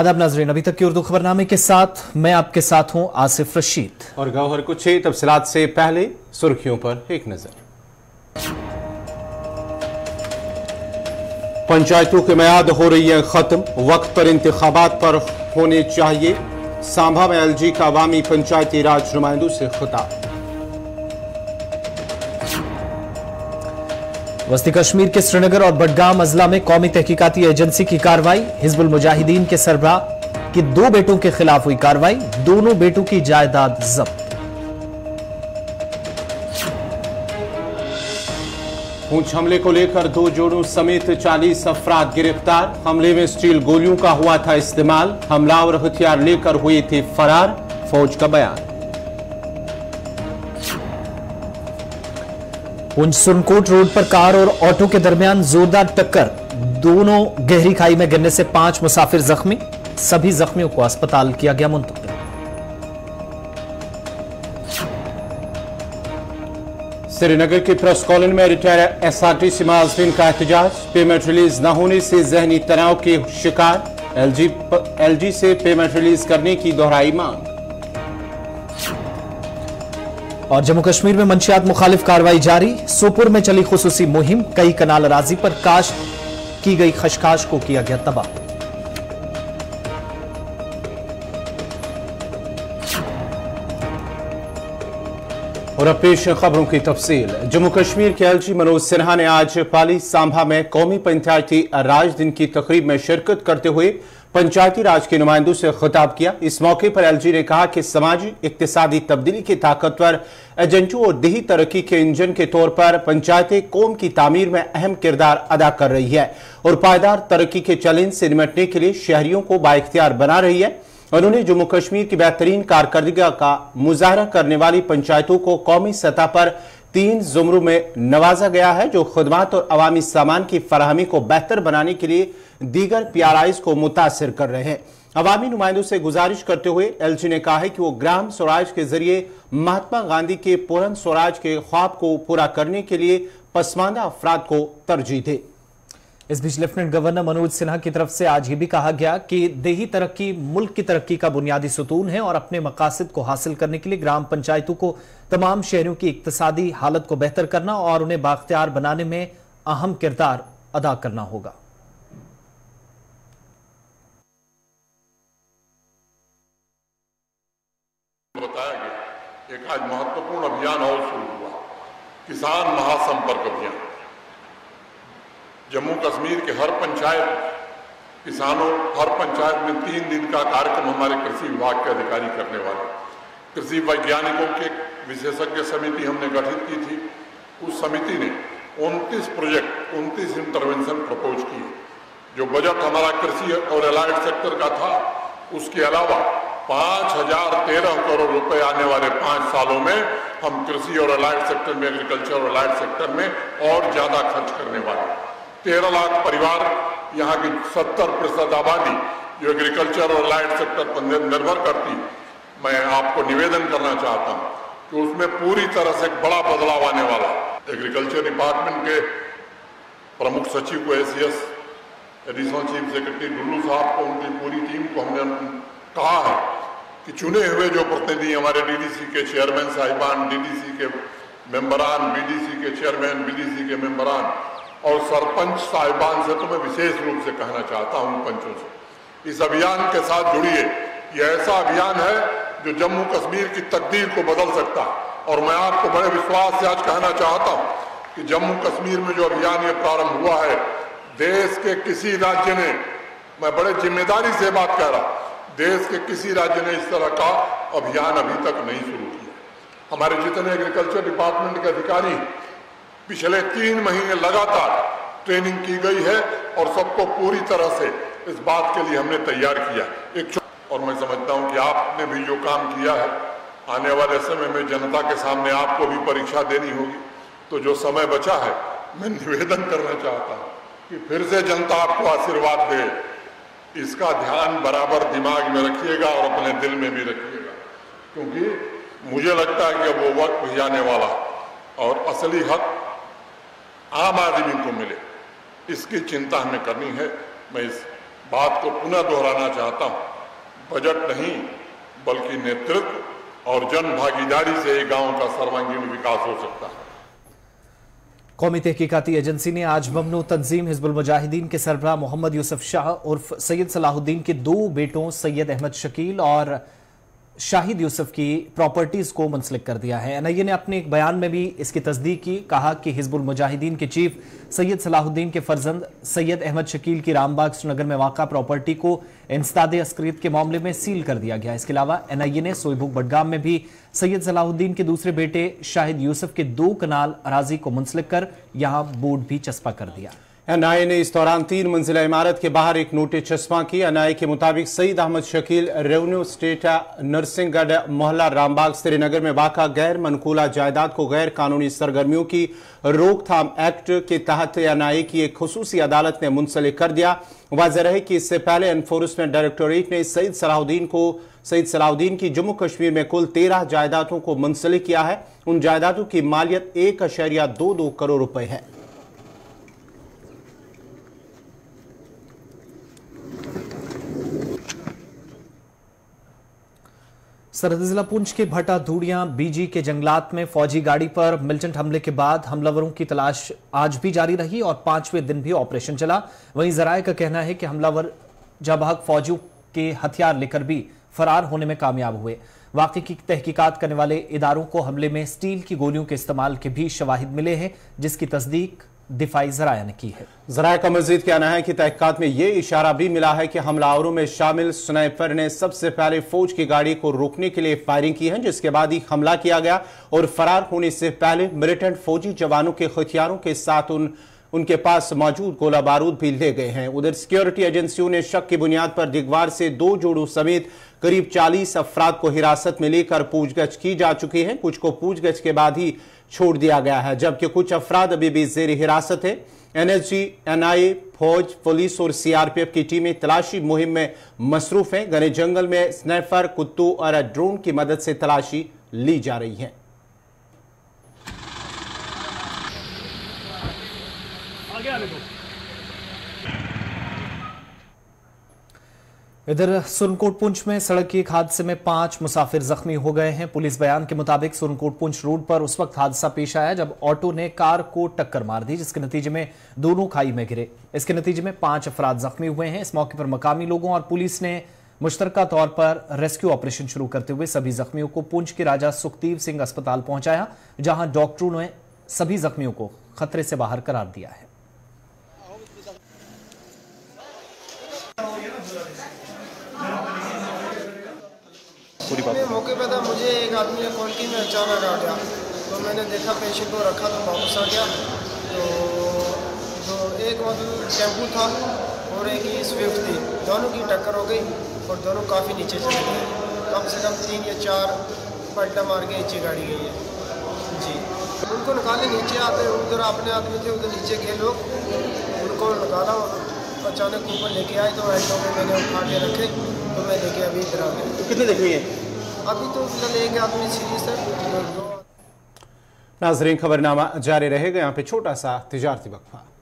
आदाब नाजरीन, अभी तक के उर्दू खबरनामे के साथ मैं आपके साथ हूं आसिफ रशीद और गौहर। कुछ ही तफसीलात से पहले सुर्खियों पर एक नजर। पंचायतों की मियाद हो रही है खत्म, वक्त पर इंतखाबात पर होने चाहिए। सांभा में एलजी का अवामी पंचायती राज नुमाइंदों से खिताब। वस्ती कश्मीर के श्रीनगर और बडगाम अजला में कौमी तहकीकाती एजेंसी की कार्रवाई। हिजबुल मुजाहिदीन के सरबराह की दो बेटों के खिलाफ हुई कार्रवाई, दोनों बेटों की जायदाद जब्त। पूंछ हमले को लेकर दो जोड़ों समेत 40 अफराद गिरफ्तार। हमले में स्टील गोलियों का हुआ था इस्तेमाल, हमलावर हथियार लेकर हुए थे फरार, फौज का बयान। पूंछ सुरनकोट रोड पर कार और ऑटो के दरमियान जोरदार टक्कर, दोनों गहरी खाई में गिरने से 5 मुसाफिर जख्मी, सभी जख्मियों को अस्पताल किया गया मुंतकिल। श्रीनगर के प्रेस कॉलोनी में रिटायर्ड एसआरटीसी मुलाजमीन का एहतजाज, पेमेंट रिलीज न होने से जहनी तनाव के शिकार। एलजी से पेमेंट रिलीज करने की दोहराई मांग। और जम्मू कश्मीर में मंशियात मुखालिफ कार्रवाई जारी, सोपुर में चली खुसूसी मुहिम, कई कनाल अराजी पर काश्त की गई खशकाश को किया गया तबाह। और अब पेश खबरों की तफसील। जम्मू कश्मीर के एलजी मनोज सिन्हा ने आज पाली सांभा में कौमी पंचायती राज दिन की तकरीब में शिरकत करते हुए पंचायती राज के नुमाइंदों से खिताब किया। इस मौके पर एलजी ने कहा कि समाजी इक्तिसादी तब्दीली के ताकतवर एजेंटों और देही तरक्की के इंजन के तौर पर पंचायतें कौम की तामीर में अहम किरदार अदा कर रही है और पायदार तरक्की के चैलेंज से निपटने के लिए शहरियों को बाइख्तियार बना रही है। उन्होंने जम्मू कश्मीर की बेहतरीन कारकर्दगी का मुजाहरा करने वाली पंचायतों को कौमी सतह पर 3 जुमरों में नवाजा गया है, जो खुदमात और अवामी सामान की फराहमी को बेहतर बनाने के लिए दीगर PRIs को मुतासर कर रहे हैं। अवामी नुमाइंदों से गुजारिश करते हुए एलजी ने कहा है कि वो ग्राम स्वराज के जरिए महात्मा गांधी के पूर्ण स्वराज के ख्वाब को पूरा करने के लिए पसमानदा अफराद को तरजीह दे। इस बीच लेफ्टिनेंट गवर्नर मनोज सिन्हा की तरफ से आज ये भी कहा गया कि देही तरक्की मुल्क की तरक्की का बुनियादी सुतून है और अपने मकासद को हासिल करने के लिए ग्राम पंचायतों को तमाम शहरों की इक्तिसादी हालत को बेहतर करना और उन्हें बाख्तियार बनाने में अहम किरदार अदा करना होगा। एक आज महत्वपूर्ण अभियान और शुरू हुआ, किसान महासंपर्क अभियान। जम्मू कश्मीर के हर पंचायत किसानों, हर पंचायत में 3 दिन का कार्यक्रम हमारे कृषि विभाग के अधिकारी करने वाले, कृषि वैज्ञानिकों के विशेषज्ञ समिति हमने गठित की थी। उस समिति ने 29 प्रोजेक्ट, 29 इंटरवेंशन प्रपोज किए। जो बजट हमारा कृषि और एलाइड सेक्टर का था, उसके अलावा 5,013 करोड़ रुपए आने वाले 5 सालों में हम कृषि और एलाइड सेक्टर में, एग्रीकल्चर और एलाइड सेक्टर में और ज़्यादा खर्च करने वाले। 13 लाख परिवार, यहाँ की 70% आबादी जो एग्रीकल्चर और एलाइड सेक्टर पर निर्भर करती, मैं आपको निवेदन करना चाहता हूँ कि उसमें पूरी तरह से एक बड़ा बदलाव आने वाला। एग्रीकल्चर डिपार्टमेंट के प्रमुख सचिव को ACS additional chief secretary Dulloo साहब को, उनकी पूरी टीम को हमने कहा है कि चुने हुए जो प्रतिनिधि हमारे DDC के चेयरमैन साहिबान, DDC के मेंबरान, BDC के चेयरमैन, BDC के मेंबरान और सरपंच साहिबान से तो मैं विशेष रूप से कहना चाहता हूं, पंचों से, इस अभियान के साथ जुड़िए। ये ऐसा अभियान है जो जम्मू कश्मीर की तकदीर को बदल सकता है और मैं आपको बड़े विश्वास से आज कहना चाहता हूँ कि जम्मू कश्मीर में जो अभियान ये प्रारंभ हुआ है, देश के किसी राज्य ने, मैं बड़े जिम्मेदारी से बात कह रहा हूँ, देश के किसी राज्य ने इस तरह का अभियान अभी तक नहीं शुरू किया। हमारे जितने एग्रीकल्चर डिपार्टमेंट के अधिकारी, पिछले 3 महीने लगातार ट्रेनिंग की गई है और सबको पूरी तरह से इस बात के लिए हमने तैयार किया। और मैं समझता हूं कि आपने भी जो काम किया है, आने वाले समय में जनता के सामने आपको भी परीक्षा देनी होगी, तो जो समय बचा है मैं निवेदन करना चाहता हूँ कि फिर से जनता आपको आशीर्वाद दे। इसका ध्यान बराबर दिमाग में रखिएगा और अपने दिल में भी रखिएगा, क्योंकि मुझे लगता है कि वो वक्त भी आने वाला और असली हक आम आदमी को मिले, इसकी चिंता हमें करनी है। मैं इस बात को पुनः दोहराना चाहता हूँ, बजट नहीं बल्कि नेतृत्व और जन भागीदारी से ही गाँव का सर्वांगीण विकास हो सकता है। कौमी तहकीकाती एजेंसी ने आज ममनू तंजीम हिजबुल मुजाहिदीन के सरबराह मोहम्मद यूसुफ शाह उर्फ सैयद सलाहुद्दीन के दो बेटों सैयद अहमद शकील और शाहिद यूसुफ की प्रॉपर्टीज को मुंसलिक कर दिया है। एनआईए ने अपने एक बयान में भी इसकी तस्दीक की, कहा कि हिजबुल मुजाहिदीन के चीफ सैयद सलाहुद्दीन के फर्जंद सैयद अहमद शकील की रामबाग श्रीनगर में वाक़ा प्रॉपर्टी को इंसदाद अस्करीत के मामले में सील कर दिया गया। इसके अलावा एनआईए ने सोईभुग बडगाम में भी सैयद सलाहुद्दीन के दूसरे बेटे शाहिद यूसुफ के दो कनाल अराजी को मुंसलिक कर यहाँ बोर्ड भी चस्पा कर दिया। एनआईए ने इस दौरान 3 मंजिला इमारत के बाहर एक नोटिस चस्पा की। एनआईए के मुताबिक सईद अहमद शकील रेवेन्यू स्टेट नरसिंहगढ़ मोहल्ला रामबाग श्रीनगर में वाक़ा गैर मनकूला जायदाद को गैर कानूनी सरगर्मियों की रोकथाम एक्ट के तहत एनआईए की एक खुसूसी अदालत ने मुंसलिक कर दिया। वाजह रहे कि इससे पहले एनफोर्समेंट डायरेक्टोरेट ने सईद सलाहुद्दीन की जम्मू कश्मीर में कुल 13 जायदादों को मुंसलिक किया है। उन जायदादों की मालियत 1.22 करोड़ रुपए है। सरहद जिला पुंछ के भटा धूड़िया बीजी के जंगलात में फौजी गाड़ी पर मिलिटेंट हमले के बाद हमलावरों की तलाश आज भी जारी रही और 5वें दिन भी ऑपरेशन चला। वहीं जराये का कहना है कि हमलावर जाबाहक फौजियों के हथियार लेकर भी फरार होने में कामयाब हुए। वाकई की तहकीकात करने वाले इदारों को हमले में स्टील की गोलियों के इस्तेमाल के भी शवाहिद मिले हैं, जिसकी तस्दीक दिफाई जराया ने की है। जराया का मजीद कहना है कि तहकीकात में यह इशारा भी मिला है कि हमलावरों में शामिल स्नाइपर ने सबसे पहले फौज की गाड़ी को रोकने के लिए फायरिंग की है, जिसके बाद ही हमला किया गया और फरार होने से पहले मिलिटेंट फौजी जवानों के हथियारों के साथ उनके पास मौजूद गोला बारूद भी ले गए हैं। उधर सिक्योरिटी एजेंसियों ने शक की बुनियाद पर दिगवार से 2 जोड़ों समेत करीब 40 अफराद को हिरासत में लेकर पूछगछ की जा चुकी है। कुछ को पूछगछ के बाद ही छोड़ दिया गया है, जबकि कुछ अफराद अभी भी जेर हिरासत है। एनएसजी, एनआईए, फौज, पुलिस और सीआरपीएफ की टीमें तलाशी मुहिम में मसरूफ हैं। घने जंगल में स्नाइपर, कुत्तों और ड्रोन की मदद से तलाशी ली जा रही है। इधर सुरनकोट पुंछ में सड़क के एक हादसे में 5 मुसाफिर जख्मी हो गए हैं। पुलिस बयान के मुताबिक सुरनकोट पुंछ रोड पर उस वक्त हादसा पेश आया जब ऑटो ने कार को टक्कर मार दी, जिसके नतीजे में दोनों खाई में गिरे। इसके नतीजे में 5 अफराद जख्मी हुए हैं। इस मौके पर मकामी लोगों और पुलिस ने मुश्तरका तौर पर रेस्क्यू ऑपरेशन शुरू करते हुए सभी जख्मियों को पुंछ के राजा सुखदेव सिंह अस्पताल पहुंचाया, जहां डॉक्टरों ने सभी जख्मियों को खतरे से बाहर करार दिया है। मौके पर था, मुझे एक आदमी ने कॉल की, मैं अचानक आ गया तो मैंने देखा पेशेंट को रखा तो वापस आ गया। तो एक मतलब टेम्पू था और एक ही स्विफ्ट थी, दोनों की टक्कर हो गई और दोनों काफ़ी नीचे चले गए। कम से कम 3 या 4 पलटा मार के नीचे गाड़ी गई है जी। उनको निकाले, नीचे आते उधर अपने आदमी थे, उधर नीचे गए लोग, उनको निकाला और अचानक ऊपर लेके आए तो ऐसा मैंने उठा के रखे तो मैं लेके अभी इधर आ गया। तो कितने जख्मी हैं अभी? तो फिलहाल एक आदमी सीरियस है। नाज़रीन, खबरनामा जारी रहेगा। यहाँ पे छोटा सा तिजारती वक्फा।